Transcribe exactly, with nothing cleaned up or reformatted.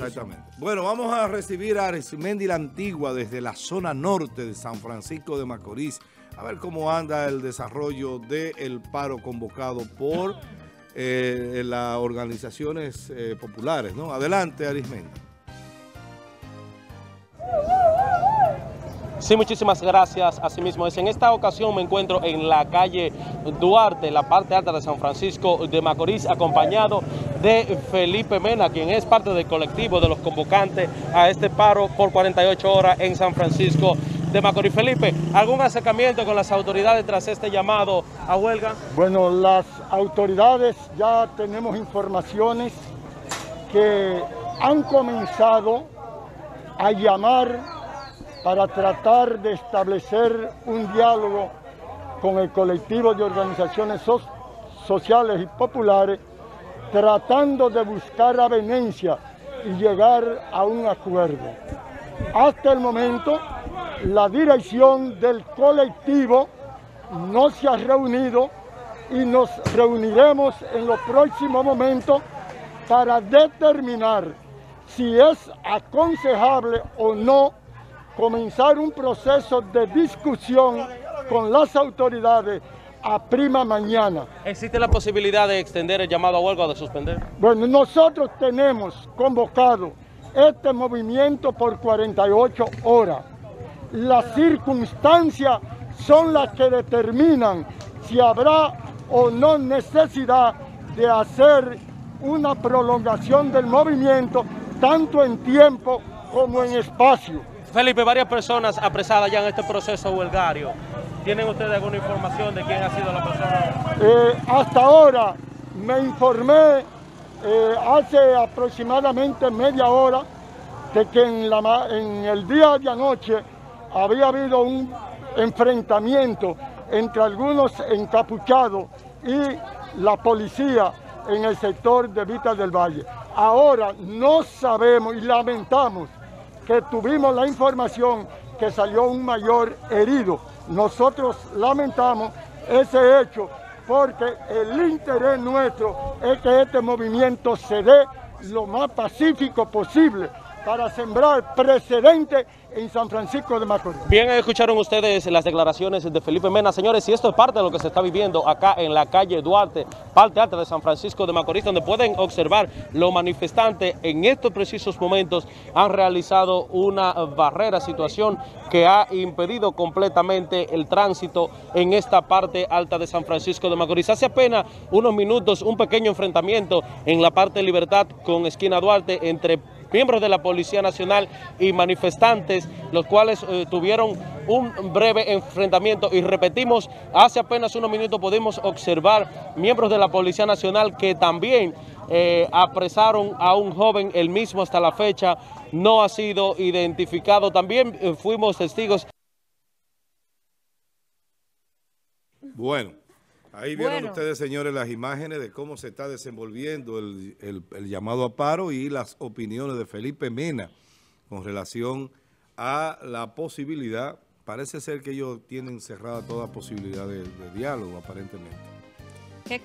Exactamente. Bueno, vamos a recibir a Arismendi la Antigua desde la zona norte de San Francisco de Macorís. A ver cómo anda el desarrollo del paro convocado por eh, las organizaciones eh, populares, ¿no? Adelante, Arismendi. Sí, muchísimas gracias. Asimismo, en esta ocasión me encuentro en la calle Duarte, en la parte alta de San Francisco de Macorís, acompañado de Felipe Mena, quien es parte del colectivo de los convocantes a este paro por cuarenta y ocho horas en San Francisco de Macorís. Felipe, ¿algún acercamiento con las autoridades tras este llamado a huelga? Bueno, las autoridades ya tenemos informaciones que han comenzado a llamar para tratar de establecer un diálogo con el colectivo de organizaciones so- sociales y populares, tratando de buscar avenencia y llegar a un acuerdo. Hasta el momento, la dirección del colectivo no se ha reunido y nos reuniremos en los próximos momentos para determinar si es aconsejable o no comenzar un proceso de discusión con las autoridades a prima mañana. ¿Existe la posibilidad de extender el llamado a huelga o de suspender? Bueno, nosotros tenemos convocado este movimiento por cuarenta y ocho horas. Las circunstancias son las que determinan si habrá o no necesidad de hacer una prolongación del movimiento, tanto en tiempo como en espacio. Felipe, varias personas apresadas ya en este proceso huelgario. ¿Tienen ustedes alguna información de quién ha sido la persona? Eh, hasta ahora me informé eh, hace aproximadamente media hora de que en, la, en el día de anoche había habido un enfrentamiento entre algunos encapuchados y la policía en el sector de Villa del Valle. Ahora no sabemos y lamentamos que tuvimos la información que salió un mayor herido. Nosotros lamentamos ese hecho porque el interés nuestro es que este movimiento se dé lo más pacífico posible para sembrar precedentes en San Francisco de Macorís. Bien, escucharon ustedes las declaraciones de Felipe Mena. Señores, y esto es parte de lo que se está viviendo acá en la calle Duarte, parte alta de San Francisco de Macorís, donde pueden observar los manifestantes en estos precisos momentos han realizado una barrera, situación que ha impedido completamente el tránsito en esta parte alta de San Francisco de Macorís. Hace apenas unos minutos un pequeño enfrentamiento en la parte de Libertad con esquina Duarte entre miembros de la Policía Nacional y manifestantes, los cuales eh, tuvieron un breve enfrentamiento. Y repetimos, hace apenas unos minutos pudimos observar miembros de la Policía Nacional que también eh, apresaron a un joven, el mismo hasta la fecha no ha sido identificado. También eh, fuimos testigos. Bueno, ahí vieron bueno. ustedes, señores, las imágenes de cómo se está desenvolviendo el, el, el llamado a paro y las opiniones de Felipe Mena con relación a la posibilidad. Parece ser que ellos tienen cerrada toda posibilidad de, de diálogo, aparentemente. ¿Qué